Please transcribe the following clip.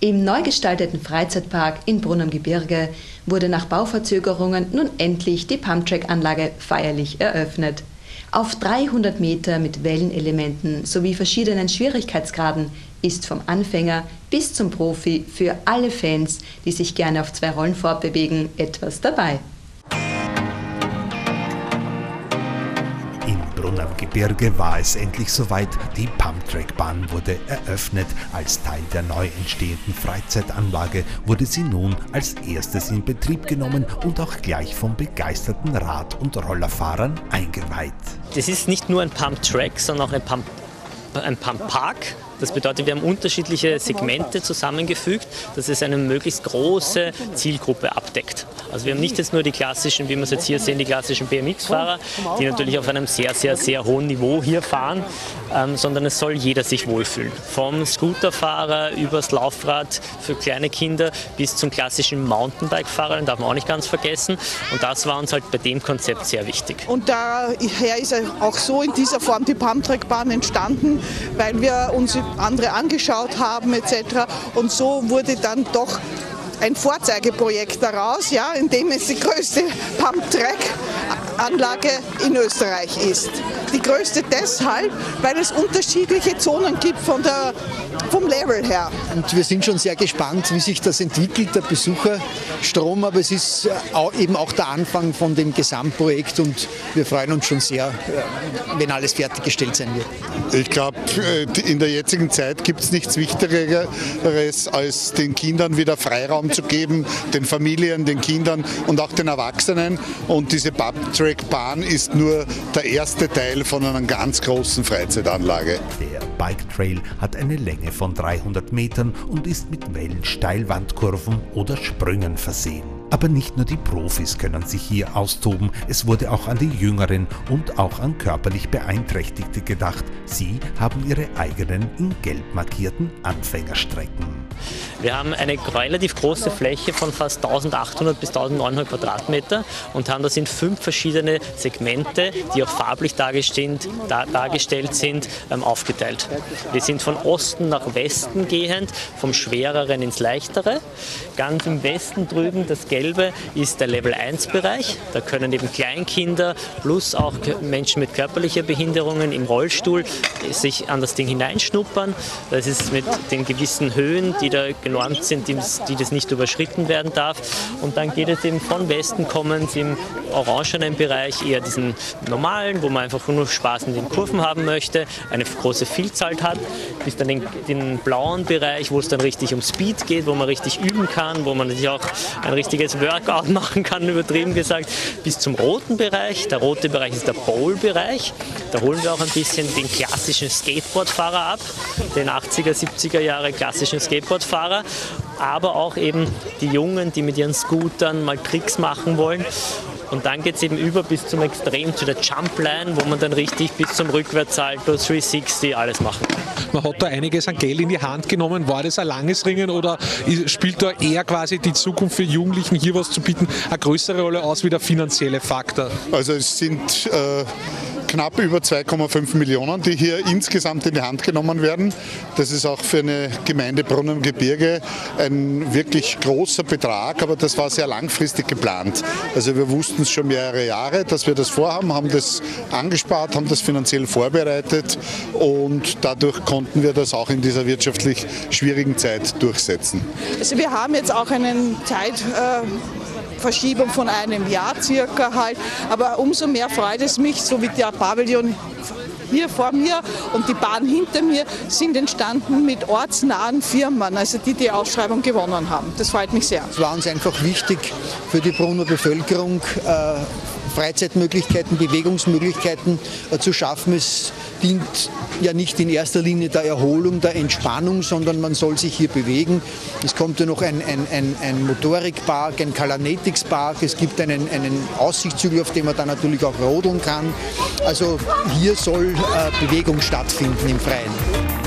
Im neu gestalteten Freizeitpark in Brunn am Gebirge wurde nach Bauverzögerungen nun endlich die Pumptrack-Anlage feierlich eröffnet. Auf 300 Meter mit Wellenelementen sowie verschiedenen Schwierigkeitsgraden ist vom Anfänger bis zum Profi für alle Fans, die sich gerne auf zwei Rollen fortbewegen, etwas dabei. Brunn am Gebirge war es endlich soweit, die Pumptrack-Bahn wurde eröffnet. Als Teil der neu entstehenden Freizeitanlage wurde sie nun als erstes in Betrieb genommen und auch gleich von begeisterten Rad- und Rollerfahrern eingeweiht. Das ist nicht nur ein Pumptrack, sondern auch ein Pumppark. Das bedeutet, wir haben unterschiedliche Segmente zusammengefügt, dass es eine möglichst große Zielgruppe abdeckt. Also wir haben nicht jetzt nur die klassischen, wie wir es jetzt hier sehen, die klassischen BMX-Fahrer, die natürlich auf einem sehr, sehr, sehr hohen Niveau hier fahren, sondern es soll jeder sich wohlfühlen. Vom Scooterfahrer übers Laufrad für kleine Kinder bis zum klassischen Mountainbike-Fahrer, den darf man auch nicht ganz vergessen. Und das war uns halt bei dem Konzept sehr wichtig. Und daher ist auch so in dieser Form die Pumptrack-Bahn entstanden, weil wir uns andere angeschaut haben etc. Und so wurde dann doch ein Vorzeigeprojekt daraus, ja, in dem es die größte Pumptrack-Anlage in Österreich ist. Die größte deshalb, weil es unterschiedliche Zonen gibt vom Level her. Und wir sind schon sehr gespannt, wie sich das entwickelt, der Besucherstrom, aber es ist eben auch der Anfang von dem Gesamtprojekt und wir freuen uns schon sehr, wenn alles fertiggestellt sein wird. Ich glaube, in der jetzigen Zeit gibt es nichts Wichtigeres, als den Kindern wieder Freiraum zu geben, den Familien, den Kindern und auch den Erwachsenen. Und diese Pumptrack-Bahn ist nur der erste Teil von einer ganz großen Freizeitanlage. Der Bike Trail hat eine Länge von 300 Metern und ist mit Wellen, Steilwandkurven oder Sprüngen versehen. Aber nicht nur die Profis können sich hier austoben, es wurde auch an die Jüngeren und auch an körperlich Beeinträchtigte gedacht. Sie haben ihre eigenen in gelb markierten Anfängerstrecken. Wir haben eine relativ große Fläche von fast 1.800 bis 1.900 Quadratmeter und haben das in 5 verschiedene Segmente, die auch farblich dargestellt sind, aufgeteilt. Wir sind von Osten nach Westen gehend, vom Schwereren ins Leichtere. Ganz im Westen drüben, das Gelbe, ist der Level 1 Bereich. Da können eben Kleinkinder plus auch Menschen mit körperlicher Behinderungen im Rollstuhl sich an das Ding hineinschnuppern. Das ist mit den gewissen Höhen, die da genormt sind, die das nicht überschritten werden darf. Und dann geht es eben von Westen kommend im orangenen Bereich, eher diesen normalen, wo man einfach nur Spaß in den Kurven haben möchte, eine große Vielzahl hat, bis dann den blauen Bereich, wo es dann richtig um Speed geht, wo man richtig üben kann, wo man sich auch ein richtiges Workout machen kann, übertrieben gesagt, bis zum roten Bereich. Der rote Bereich ist der Bowl-Bereich. Da holen wir auch ein bisschen den klassischen Skateboardfahrer ab, den 80er, 70er Jahre klassischen Skateboardfahrer, aber auch eben die Jungen, die mit ihren Scootern mal Tricks machen wollen. Und dann geht es eben über bis zum Extrem, zu der Jumpline, wo man dann richtig bis zum Rückwärtssalto, 360, alles machen kann. Man hat da einiges an Geld in die Hand genommen. War das ein langes Ringen oder spielt da eher quasi die Zukunft für Jugendlichen, hier was zu bieten, eine größere Rolle aus wie der finanzielle Faktor? Also es sind knapp über 2,5 Millionen, die hier insgesamt in die Hand genommen werden. Das ist auch für eine Gemeinde Brunn am Gebirge ein wirklich großer Betrag, aber das war sehr langfristig geplant. Also wir wussten es schon mehrere Jahre, dass wir das vorhaben, haben das angespart, haben das finanziell vorbereitet und dadurch konnten wir das auch in dieser wirtschaftlich schwierigen Zeit durchsetzen. Also wir haben jetzt auch einen Zeitverschiebung von einem Jahr circa halt, aber umso mehr freut es mich, so wie der Pavillon hier vor mir und die Bahn hinter mir sind entstanden mit ortsnahen Firmen, also die Ausschreibung gewonnen haben. Das freut mich sehr. Es war uns einfach wichtig für die Brunner Bevölkerung, Freizeitmöglichkeiten, Bewegungsmöglichkeiten zu schaffen. Es dient ja nicht in erster Linie der Erholung, der Entspannung, sondern man soll sich hier bewegen. Es kommt ja noch ein Motorikpark, ein Kalaneticspark, es gibt einen Aussichtszügel, auf dem man dann natürlich auch rodeln kann. Also hier soll Bewegung stattfinden im Freien.